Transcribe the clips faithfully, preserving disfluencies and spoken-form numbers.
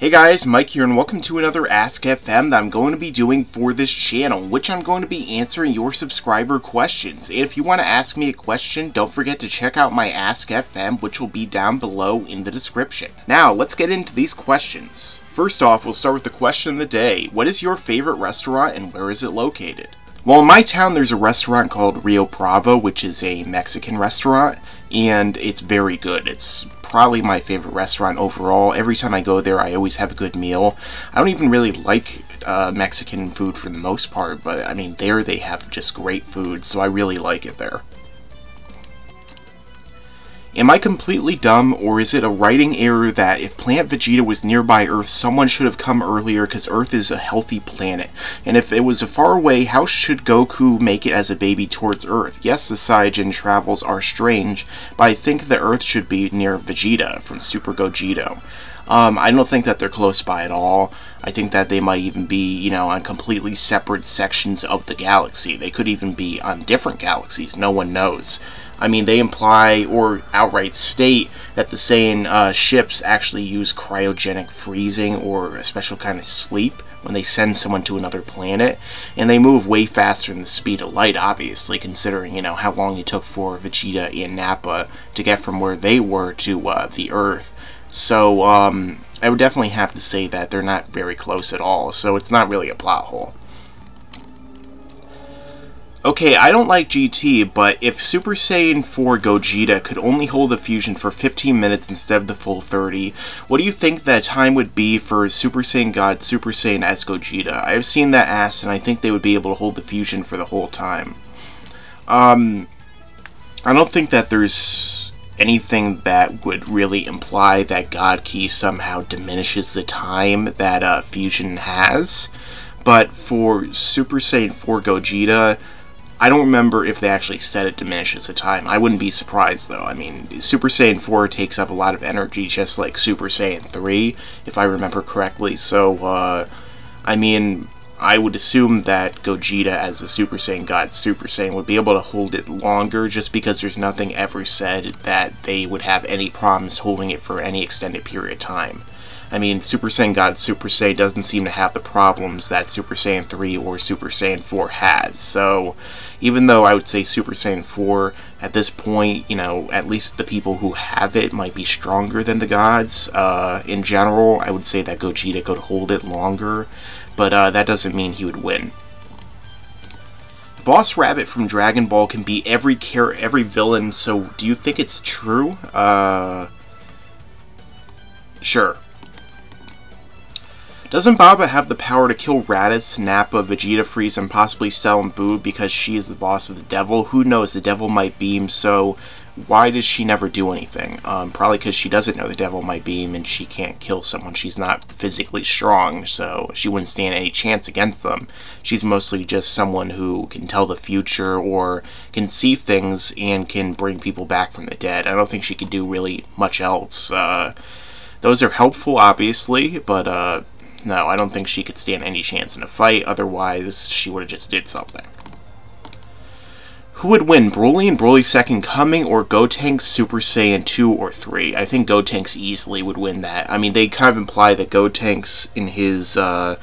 Hey guys, Mike here and welcome to another Ask F M that I'm going to be doing for this channel, which I'm going to be answering your subscriber questions. And if you want to ask me a question, don't forget to check out my Ask F M, which will be down below in the description. Now, let's get into these questions. First off, we'll start with the question of the day. What is your favorite restaurant and where is it located? Well, in my town there's a restaurant called Rio Bravo, which is a Mexican restaurant, and it's very good. It's probably my favorite restaurant overall. Every time I go there, I always have a good meal. I don't even really like uh, Mexican food for the most part, but I mean, there they have just great food, so I really like it there. Am I completely dumb, or is it a writing error that if Planet Vegeta was nearby Earth, someone should have come earlier because Earth is a healthy planet? And if it was a far away, how should Goku make it as a baby towards Earth? Yes, the Saiyajin travels are strange, but I think the Earth should be near Vegeta from Super Gogeta. Um, I don't think that they're close by at all. I think that they might even be, you know, on completely separate sections of the galaxy. They could even be on different galaxies. No one knows. I mean, they imply or outright state that the Saiyan uh, ships actually use cryogenic freezing or a special kind of sleep when they send someone to another planet. And they move way faster than the speed of light, obviously, considering, you know, how long it took for Vegeta and Nappa to get from where they were to uh, the Earth. So, um, I would definitely have to say that they're not very close at all, so it's not really a plot hole. Okay, I don't like G T, but if Super Saiyan four Gogeta could only hold the fusion for fifteen minutes instead of the full thirty, what do you think that time would be for Super Saiyan God, Super Saiyan S Gogeta? I have seen that asked, and I think they would be able to hold the fusion for the whole time. Um, I don't think that there's anything that would really imply that God Ki somehow diminishes the time that uh, fusion has. But for Super Saiyan four Gogeta, I don't remember if they actually said it diminishes the time. I wouldn't be surprised though. I mean, Super Saiyan four takes up a lot of energy, just like Super Saiyan three, if I remember correctly. So, uh, I mean, I would assume that Gogeta as the Super Saiyan God Super Saiyan would be able to hold it longer, just because there's nothing ever said that they would have any problems holding it for any extended period of time. I mean, Super Saiyan God Super Saiyan doesn't seem to have the problems that Super Saiyan three or Super Saiyan four has, so even though I would say Super Saiyan four, at this point, you know, at least the people who have it might be stronger than the gods, uh, in general, I would say that Gogeta could hold it longer. But uh, that doesn't mean he would win. Boss Rabbit from Dragon Ball can beat every car every villain, so do you think it's true? Uh, sure. Doesn't Baba have the power to kill Raditz, Nappa, Vegeta, Frieza, and possibly Cell and Buu because she is the boss of the devil? Who knows, the devil might beam, so why does she never do anything? Um, probably because she doesn't know the devil might beam and she can't kill someone. She's not physically strong, so she wouldn't stand any chance against them. She's mostly just someone who can tell the future or can see things and can bring people back from the dead. I don't think she can do really much else. Uh, those are helpful, obviously, but uh, no, I don't think she could stand any chance in a fight. Otherwise, she would have just did something. Who would win, Broly and Broly's Second Coming, or Gotenks Super Saiyan two or three? I think Gotenks easily would win that. I mean, they kind of imply that Gotenks in his uh,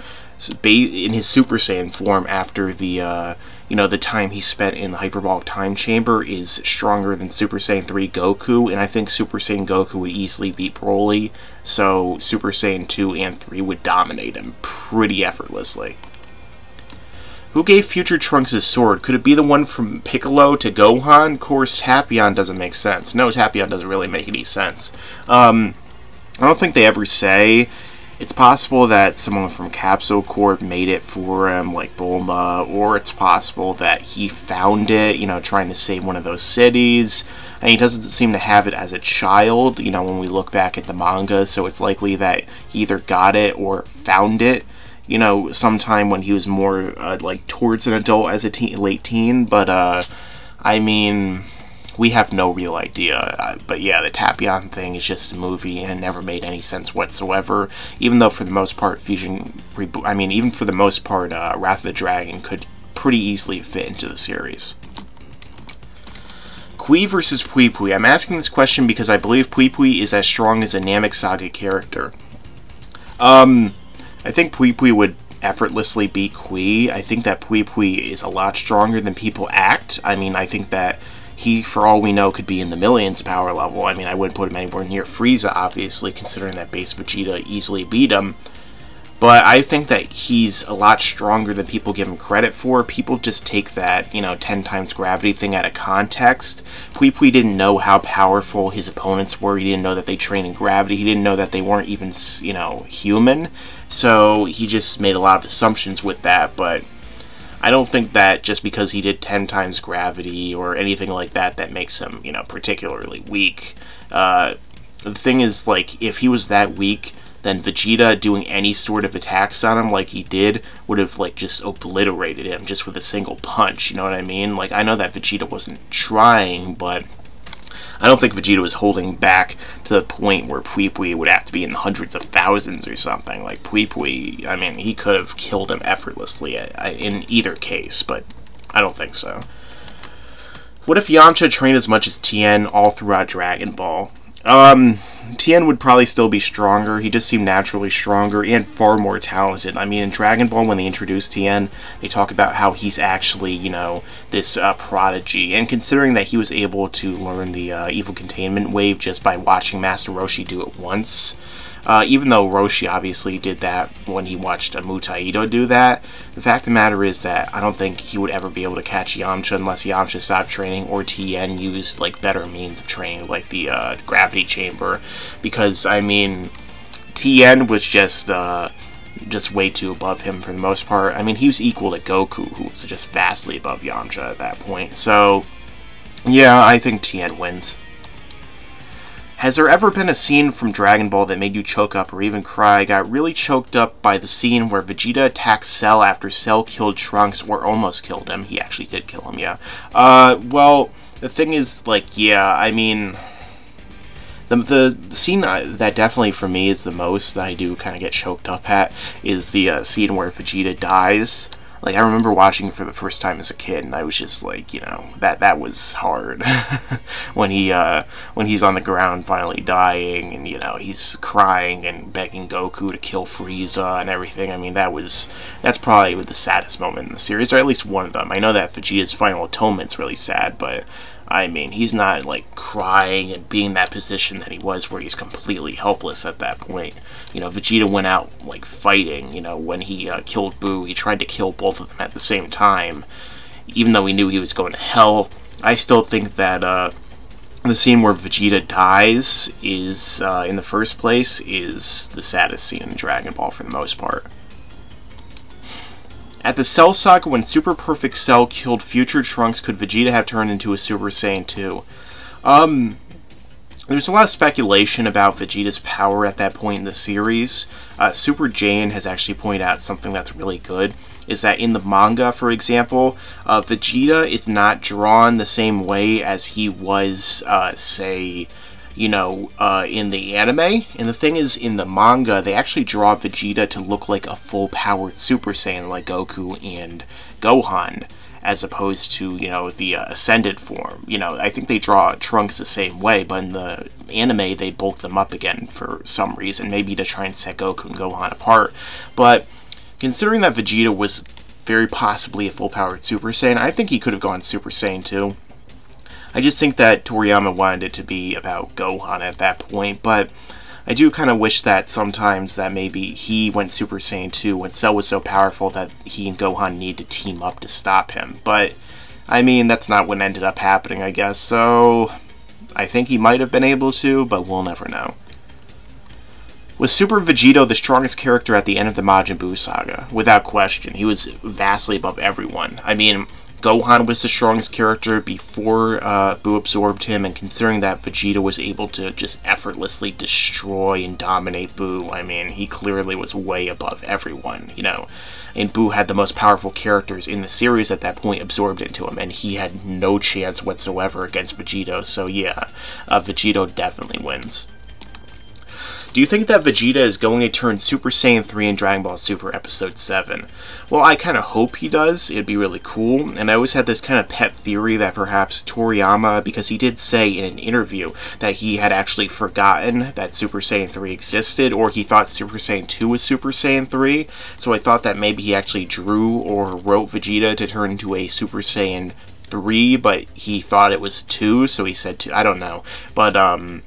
in his Super Saiyan form after the uh, you know the time he spent in the hyperbolic time chamber is stronger than Super Saiyan three Goku, and I think Super Saiyan Goku would easily beat Broly. So Super Saiyan two and three would dominate him pretty effortlessly. Who gave Future Trunks his sword? Could it be the one from Piccolo to Gohan? Of course, Tapion doesn't make sense. No, Tapion doesn't really make any sense. Um, I don't think they ever say. It's possible that someone from Capsule Corp made it for him, like Bulma, or it's possible that he found it, you know, trying to save one of those cities. And he doesn't seem to have it as a child, you know, when we look back at the manga, so it's likely that he either got it or found it, you know, sometime when he was more, uh, like, towards an adult as a teen, late teen, but, uh, I mean, we have no real idea, uh, but yeah, the Tapion thing is just a movie, and it never made any sense whatsoever, even though for the most part, Fusion, I mean, even for the most part, uh, Wrath of the Dragon could pretty easily fit into the series. Pui versus Pui Pui. I'm asking this question because I believe Pui Pui is as strong as a Namek Saga character. Um, I think Pui Pui would effortlessly beat Kui. I think that Pui Pui is a lot stronger than people act. I mean, I think that he, for all we know, could be in the millions power level. I mean, I wouldn't put him anywhere near Frieza, obviously, considering that base Vegeta easily beat him. But I think that he's a lot stronger than people give him credit for. People just take that, you know, ten times gravity thing out of context. Pui Pui didn't know how powerful his opponents were. He didn't know that they trained in gravity. He didn't know that they weren't even, you know, human. So he just made a lot of assumptions with that. But I don't think that just because he did ten times gravity or anything like that, that makes him, you know, particularly weak. Uh, the thing is, like, if he was that weak, then Vegeta doing any sort of attacks on him like he did would have, like, just obliterated him just with a single punch, you know what I mean? Like, I know that Vegeta wasn't trying, but I don't think Vegeta was holding back to the point where Pui Pui would have to be in the hundreds of thousands or something. Like, Pui Pui, I mean, he could have killed him effortlessly in either case, but I don't think so. What if Yamcha trained as much as Tien all throughout Dragon Ball? Um, Tien would probably still be stronger. He just seemed naturally stronger and far more talented. I mean, in Dragon Ball, when they introduced Tien, they talk about how he's actually, you know, this uh, prodigy. And considering that he was able to learn the uh, evil containment wave just by watching Master Roshi do it once, uh, even though Roshi obviously did that when he watched Mutaido do that, the fact of the matter is that I don't think he would ever be able to catch Yamcha unless Yamcha stopped training or Tien used, like, better means of training, like the uh, gravity chamber. Because, I mean, Tien was just uh, just way too above him for the most part. I mean, he was equal to Goku, who was just vastly above Yamcha at that point. So, yeah, I think Tien wins. Has there ever been a scene from Dragon Ball that made you choke up or even cry? I got really choked up by the scene where Vegeta attacked Cell after Cell killed Trunks, or almost killed him. He actually did kill him, yeah. Uh, well, the thing is, like, yeah, I mean... The, the scene that definitely for me is the most that I do kind of get choked up at is the uh, scene where Vegeta dies. Like, I remember watching it for the first time as a kid, and I was just like, you know, that that was hard. when he uh, when he's on the ground finally dying, and, you know, he's crying and begging Goku to kill Frieza and everything. I mean, that was, that's probably the saddest moment in the series, or at least one of them. I know that Vegeta's final atonement's really sad, but... I mean, he's not, like, crying and being in that position that he was where he's completely helpless at that point. You know, Vegeta went out, like, fighting. You know, when he uh, killed Buu, he tried to kill both of them at the same time, even though he knew he was going to hell. I still think that uh, the scene where Vegeta dies is, uh, in the first place, is the saddest scene in Dragon Ball for the most part. At the Cell Saga, when Super Perfect Cell killed Future Trunks, could Vegeta have turned into a Super Saiyan two? Um, there's a lot of speculation about Vegeta's power at that point in the series. Uh, Super Jane has actually pointed out something that's really good, is that in the manga, for example, uh, Vegeta is not drawn the same way as he was, uh, say... you know, uh, in the anime. And the thing is, in the manga, they actually draw Vegeta to look like a full-powered Super Saiyan, like Goku and Gohan, as opposed to, you know, the uh, ascended form. You know, I think they draw Trunks the same way, but in the anime, they bulk them up again for some reason, maybe to try and set Goku and Gohan apart. But considering that Vegeta was very possibly a full-powered Super Saiyan, I think he could have gone Super Saiyan too. I just think that Toriyama wanted it to be about Gohan at that point, but I do kind of wish that sometimes that maybe he went Super Saiyan two when Cell was so powerful that he and Gohan need to team up to stop him. But, I mean, that's not what ended up happening, I guess, so I think he might have been able to, but we'll never know. Was Super Vegito the strongest character at the end of the Majin Buu saga? Without question. He was vastly above everyone. I mean... Gohan was the strongest character before uh, Buu absorbed him, and considering that Vegeta was able to just effortlessly destroy and dominate Buu, I mean, he clearly was way above everyone, you know. And Buu had the most powerful characters in the series at that point absorbed into him, and he had no chance whatsoever against Vegeta, so yeah, uh, Vegeta definitely wins. Do you think that Vegeta is going to turn Super Saiyan three in Dragon Ball Super Episode seven? Well, I kind of hope he does. It'd be really cool. And I always had this kind of pet theory that perhaps Toriyama, because he did say in an interview that he had actually forgotten that Super Saiyan three existed, or he thought Super Saiyan two was Super Saiyan three. So I thought that maybe he actually drew or wrote Vegeta to turn into a Super Saiyan three, but he thought it was two, so he said two. I don't know. But, um...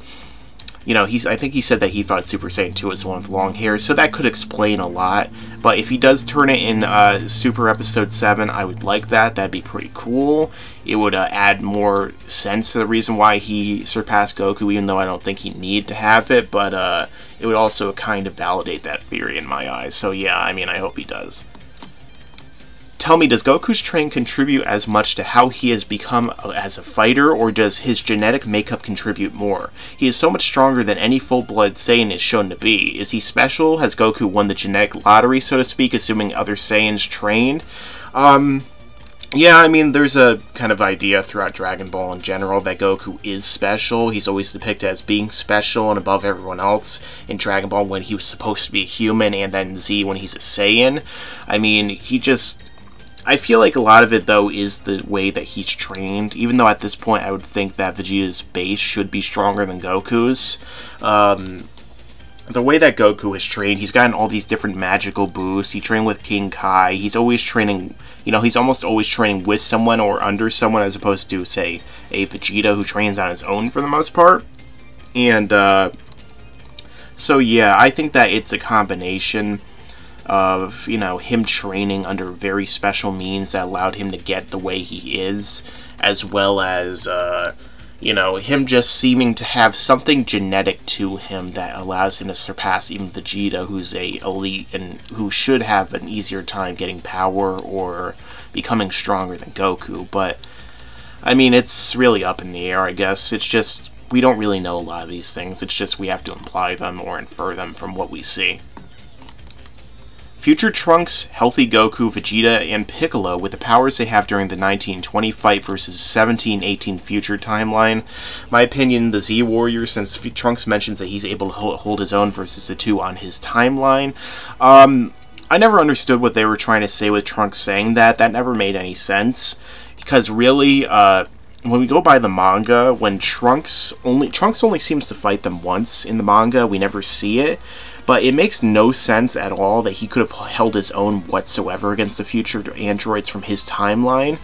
you know, he's, I think he said that he thought Super Saiyan two was the one with long hair, so that could explain a lot. But if he does turn it in uh, Super Episode seven, I would like that. That'd be pretty cool. It would uh, add more sense to the reason why he surpassed Goku, even though I don't think he needed to have it. But uh, it would also kind of validate that theory in my eyes. So yeah, I mean, I hope he does. Tell me, does Goku's training contribute as much to how he has become as a fighter, or does his genetic makeup contribute more? He is so much stronger than any full-blood Saiyan is shown to be. Is he special? Has Goku won the genetic lottery, so to speak, assuming other Saiyans trained? Um... Yeah, I mean, there's a kind of idea throughout Dragon Ball in general that Goku is special. He's always depicted as being special and above everyone else in Dragon Ball when he was supposed to be a human, and then Z when he's a Saiyan. I mean, he just... I feel like a lot of it, though, is the way that he's trained, even though at this point I would think that Vegeta's base should be stronger than Goku's. Um, the way that Goku is trained, he's gotten all these different magical boosts. He trained with King Kai. He's always training, you know, he's almost always training with someone or under someone as opposed to, say, a Vegeta who trains on his own for the most part. And, uh, so yeah, I think that it's a combination of, you know, him training under very special means that allowed him to get the way he is, as well as, uh, you know, him just seeming to have something genetic to him that allows him to surpass even Vegeta, who's a elite and who should have an easier time getting power or becoming stronger than Goku. But, I mean, it's really up in the air, I guess. It's just, we don't really know a lot of these things. It's just we have to imply them or infer them from what we see. Future Trunks, healthy Goku, Vegeta, and Piccolo with the powers they have during the nineteen twenty fight versus seventeen eighteen future timeline. My opinion, the Z Warrior, since Trunks mentions that he's able to hold his own versus the two on his timeline. Um, I never understood what they were trying to say with Trunks saying that. That never made any sense. Because really, uh... when we go by the manga, when Trunks only Trunks only seems to fight them once in the manga, we never see it, but it makes no sense at all that he could have held his own whatsoever against the future androids from his timeline.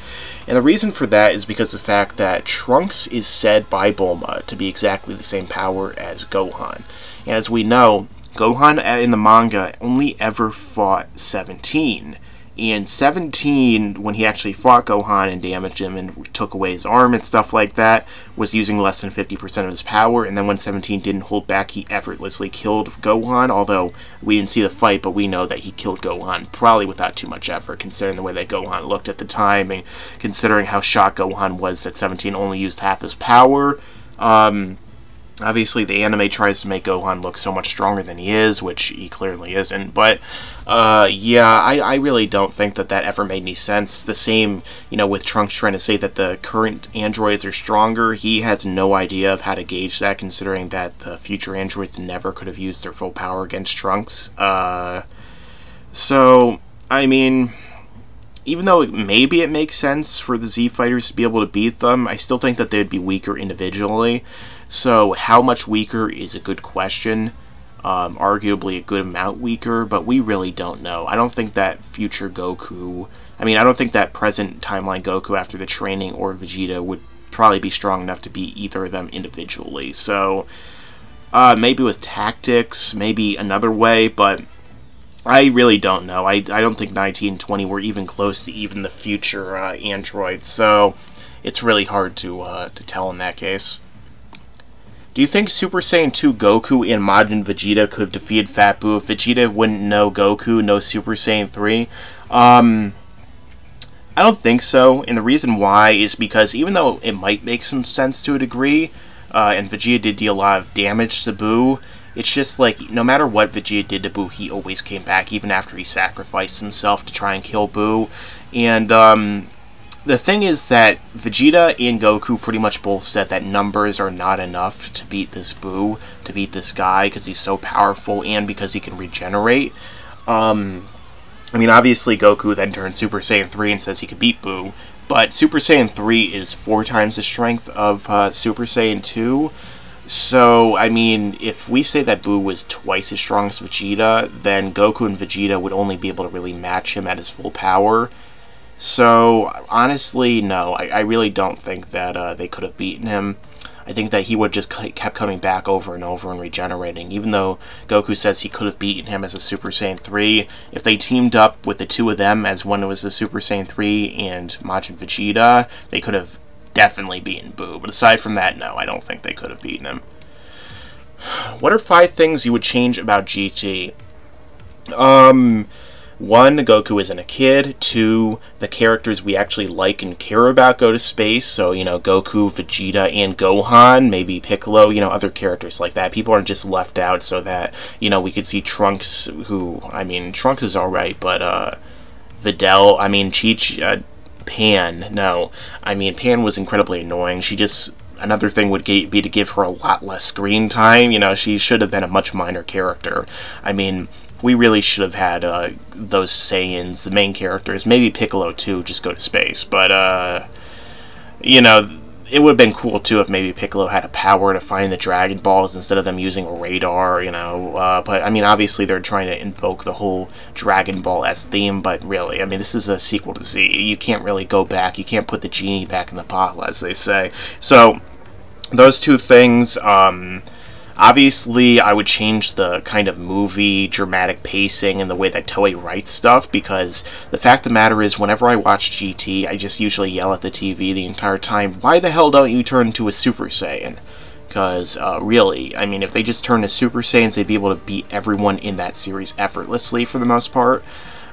And the reason for that is because of the fact that Trunks is said by Bulma to be exactly the same power as Gohan. And as we know, Gohan in the manga only ever fought seventeen. And seventeen, when he actually fought Gohan and damaged him and took away his arm and stuff like that, was using less than fifty percent of his power. And then when seventeen didn't hold back, he effortlessly killed Gohan, although we didn't see the fight, but we know that he killed Gohan probably without too much effort, considering the way that Gohan looked at the time and considering how shocked Gohan was that seventeen only used half his power. Um... Obviously, the anime tries to make Gohan look so much stronger than he is, which he clearly isn't, but, uh, yeah, I, I really don't think that that ever made any sense. The same, you know, with Trunks trying to say that the current androids are stronger, he has no idea of how to gauge that, considering that the future androids never could have used their full power against Trunks. Uh, so, I mean... even though it, maybe it makes sense for the Z Fighters to be able to beat them, I still think that they'd be weaker individually. So how much weaker is a good question. Um, arguably a good amount weaker, but we really don't know. I don't think that future Goku... I mean, I don't think that present timeline Goku after the training or Vegeta would probably be strong enough to beat either of them individually. So uh, maybe with tactics, maybe another way, but... I really don't know. I, I don't think nineteen twenty were even close to even the future uh, androids, so it's really hard to uh, to tell in that case. Do you think Super Saiyan two Goku and Majin Vegeta could have defeated Fat Buu if Vegeta wouldn't know Goku, no Super Saiyan three? Um... I don't think so, and the reason why is because even though it might make some sense to a degree, uh, and Vegeta did deal a lot of damage to Buu, it's just like, no matter what Vegeta did to Buu, he always came back, even after he sacrificed himself to try and kill Buu. And, um, the thing is that Vegeta and Goku pretty much both said that numbers are not enough to beat this Buu, to beat this guy, because he's so powerful and because he can regenerate. Um, I mean, obviously Goku then turns Super Saiyan three and says he could beat Buu, but Super Saiyan three is four times the strength of uh, Super Saiyan two. So, I mean, if we say that Buu was twice as strong as Vegeta, then Goku and Vegeta would only be able to really match him at his full power. So, honestly, no, I, I really don't think that uh, they could have beaten him. I think that he would just kept coming back over and over and regenerating. Even though Goku says he could have beaten him as a Super Saiyan three, if they teamed up with the two of them as one was the Super Saiyan three and Majin Vegeta, they could have definitely beaten Buu, but aside from that, no, I don't think they could have beaten him. What are five things you would change about G T? Um, one, Goku isn't a kid. Two, the characters we actually like and care about go to space, so, you know, Goku, Vegeta, and Gohan, maybe Piccolo, you know, other characters like that. People aren't just left out so that, you know, we could see Trunks, who, I mean, Trunks is alright, but, uh, Videl, I mean, Chi-Chi, uh, Pan, no. I mean, Pan was incredibly annoying. She just, another thing would be to give her a lot less screen time. You know, she should have been a much minor character. I mean, we really should have had uh, those Saiyans, the main characters, maybe Piccolo too, just go to space. But, uh, you know, it would have been cool too if maybe Piccolo had a power to find the Dragon Balls instead of them using a radar, you know. Uh, but, I mean, obviously they're trying to invoke the whole Dragon Ball-esque theme, but really, I mean, this is a sequel to Z. You can't really go back. You can't put the genie back in the bottle, as they say. So, those two things, um... obviously, I would change the kind of movie, dramatic pacing, and the way that Toei writes stuff, because the fact of the matter is, whenever I watch G T, I just usually yell at the T V the entire time, why the hell don't you turn into a Super Saiyan? Because, uh, really, I mean, if they just turned to Super Saiyans, they'd be able to beat everyone in that series effortlessly, for the most part.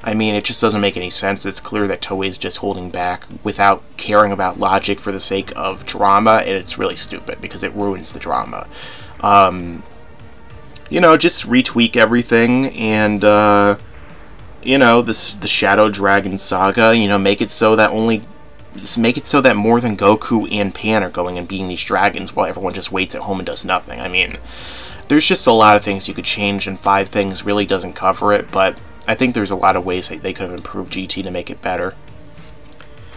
I mean, it just doesn't make any sense. It's clear that Toei is just holding back without caring about logic for the sake of drama, and it's really stupid, because it ruins the drama. Um, you know, just retweak everything, and, uh, you know, this, the Shadow Dragon Saga, you know, make it so that only, just make it so that more than Goku and Pan are going and beating these dragons while everyone just waits at home and does nothing. I mean, there's just a lot of things you could change, and five things really doesn't cover it, but I think there's a lot of ways that they could have improved G T to make it better.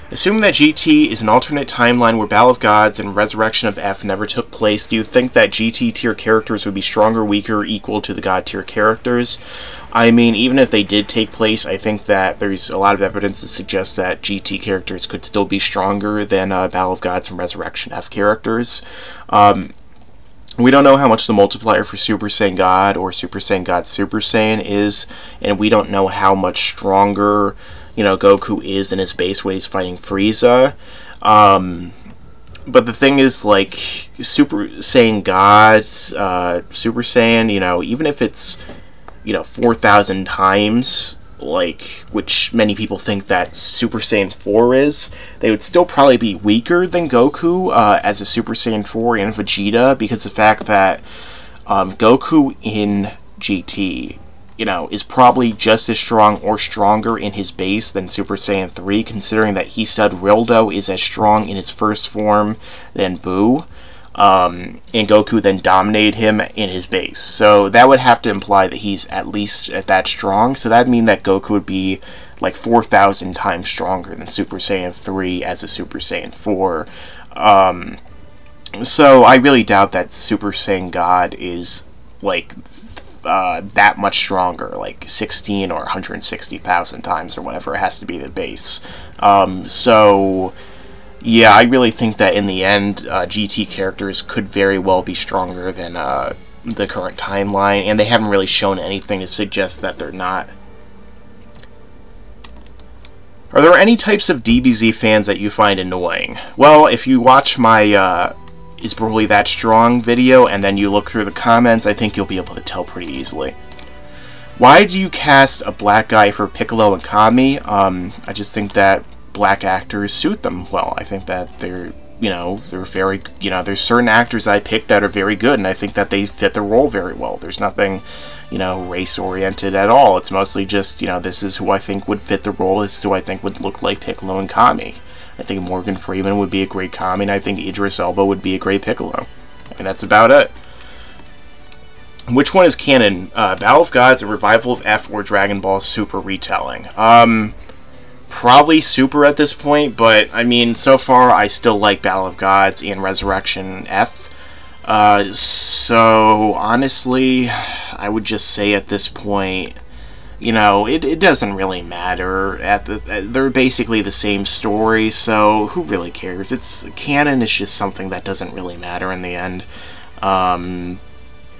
Assuming that G T is an alternate timeline where Battle of Gods and Resurrection of F never took place, do you think that G T tier characters would be stronger, weaker, equal to the God tier characters? I mean, even if they did take place, I think that there's a lot of evidence to suggest that G T characters could still be stronger than uh, Battle of Gods and Resurrection F characters. Um, We don't know how much the multiplier for Super Saiyan God or Super Saiyan God Super Saiyan is, and we don't know how much stronger, you know, Goku is in his base when he's fighting Frieza. Um, but the thing is, like, Super Saiyan God, uh, Super Saiyan, you know, even if it's, you know, four thousand times, like, which many people think that Super Saiyan four is, they would still probably be weaker than Goku uh, as a Super Saiyan four and Vegeta, because the fact that um, Goku in G T, you know, is probably just as strong or stronger in his base than Super Saiyan three, considering that he said Rildo is as strong in his first form than Buu. Um, and Goku then dominated him in his base. So that would have to imply that he's at least at that strong. So that'd mean that Goku would be like four thousand times stronger than Super Saiyan three as a Super Saiyan four. Um, so I really doubt that Super Saiyan God is like uh, that much stronger, like sixteen or one hundred sixty thousand times or whatever it has to be the base. Um, so... yeah, I really think that in the end, uh, G T characters could very well be stronger than uh, the current timeline, and they haven't really shown anything to suggest that they're not. Are there any types of D B Z fans that you find annoying? Well, if you watch my uh, Is Broly That Strong video, and then you look through the comments, I think you'll be able to tell pretty easily. Why do you cast a black guy for Piccolo and Kami? Um, I just think that black actors suit them well. I think that they're, you know, they're very, you know, there's certain actors I picked that are very good, and I think that they fit the role very well. There's nothing, you know, race-oriented at all. It's mostly just, you know, this is who I think would fit the role, this is who I think would look like Piccolo and Kami. I think Morgan Freeman would be a great Kami, and I think Idris Elba would be a great Piccolo. I mean, that's about it. Which one is canon? Uh, Battle of Gods, a revival of F, or Dragon Ball Super retelling? Um, probably Super at this point, but, I mean, so far I still like Battle of Gods and Resurrection F. Uh, so, honestly, I would just say at this point, you know, it, it doesn't really matter. At the, they're basically the same story, so who really cares? It's canon is just something that doesn't really matter in the end. Um...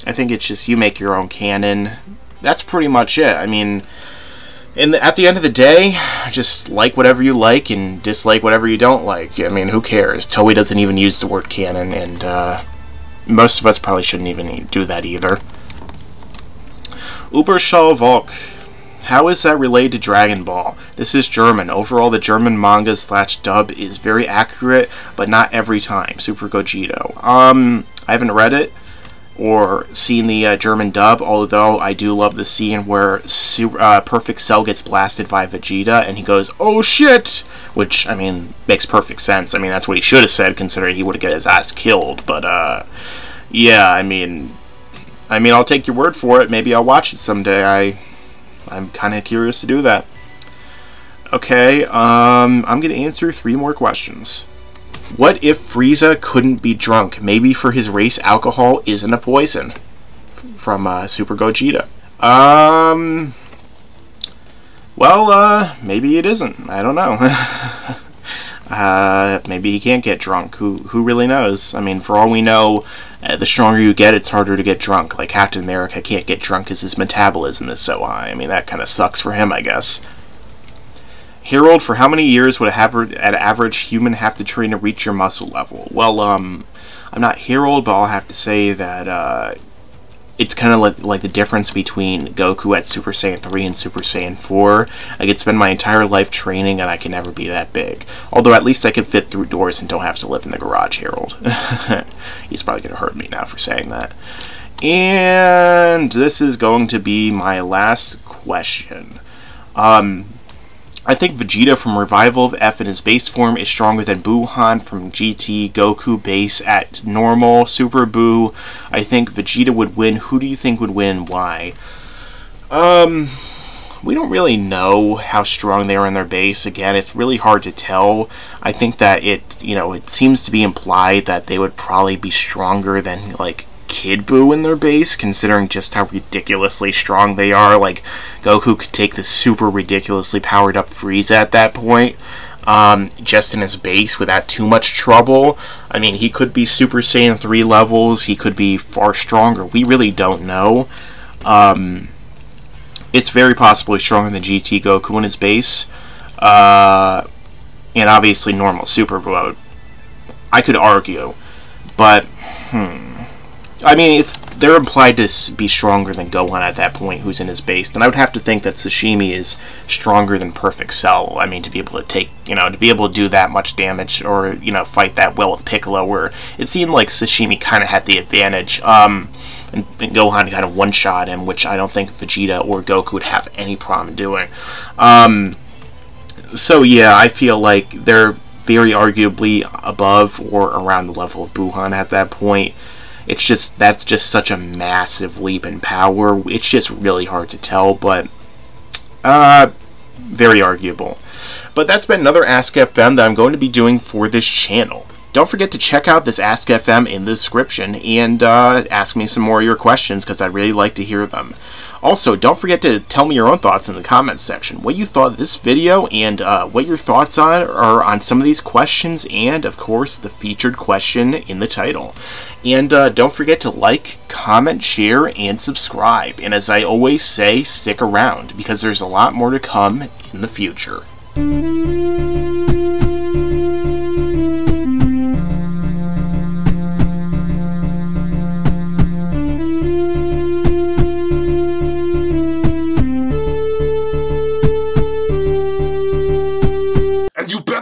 I think it's just you make your own canon. That's pretty much it. I mean, in the, at the end of the day, just like whatever you like and dislike whatever you don't like. I mean, who cares? Toei doesn't even use the word canon, and uh, most of us probably shouldn't even do that either. Überschall Volk. How is that related to Dragon Ball? This is German. Overall, the German manga slash dub is very accurate, but not every time. Super Gogeta. Um, I haven't read it or seen the uh, German dub, although I do love the scene where Super, uh, Perfect Cell gets blasted by Vegeta, and he goes, "Oh shit!" Which, I mean, makes perfect sense. I mean, that's what he should have said, considering he would have got his ass killed, but, uh, yeah, I mean, I mean, I'll take your word for it. Maybe I'll watch it someday. I, I'm kind of curious to do that. Okay, um, I'm going to answer three more questions. What if Frieza couldn't be drunk? Maybe for his race, alcohol isn't a poison. From uh, Super Gogeta. Um, well, uh, maybe it isn't. I don't know. uh, maybe he can't get drunk. Who who really knows? I mean, for all we know, uh, the stronger you get, it's harder to get drunk. Like, Captain America can't get drunk because his metabolism is so high. I mean, that kind of sucks for him, I guess. Harold, for how many years would an average human have to train to reach your muscle level? Well, um, I'm not Harold, but I'll have to say that uh, it's kind of like, like the difference between Goku at Super Saiyan three and Super Saiyan four. I could spend my entire life training and I can never be that big. Although at least I can fit through doors and don't have to live in the garage, Harold. He's probably going to hurt me now for saying that. And this is going to be my last question. Um... I think Vegeta from Revival of F in his base form is stronger than Buuhan from G T, Goku base at normal, Super Buu. I think Vegeta would win. Who do you think would win and why? Um, we don't really know how strong they are in their base. Again, it's really hard to tell. I think that it, you know, it seems to be implied that they would probably be stronger than, like, Kid Buu in their base, considering just how ridiculously strong they are. Like, Goku could take the super ridiculously powered up Frieza at that point, um, just in his base without too much trouble. I mean, he could be Super Saiyan three levels, he could be far stronger, we really don't know. Um, it's very possibly stronger than G T Goku in his base, uh, and obviously normal Super Buu, I, would, I could argue, but, hmm. I mean, it's they're implied to be stronger than Gohan at that point, who's in his base. And I would have to think that Sashimi is stronger than Perfect Cell. I mean, to be able to take, you know, to be able to do that much damage or, you know, fight that well with Piccolo, where it seemed like Sashimi kind of had the advantage. Um, and, and Gohan kind of one-shot him, which I don't think Vegeta or Goku would have any problem doing. Um, so, yeah, I feel like they're very arguably above or around the level of Buuhan at that point. It's just, that's just such a massive leap in power. It's just really hard to tell, but uh, very arguable. But that's been another Ask F M that I'm going to be doing for this channel. Don't forget to check out this Ask F M in the description and uh, ask me some more of your questions, because I'd really like to hear them. Also, don't forget to tell me your own thoughts in the comments section. What you thought of this video and uh, what your thoughts on are on some of these questions and, of course, the featured question in the title. And uh, don't forget to like, comment, share, and subscribe. And as I always say, stick around, because there's a lot more to come in the future.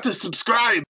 Subscribe.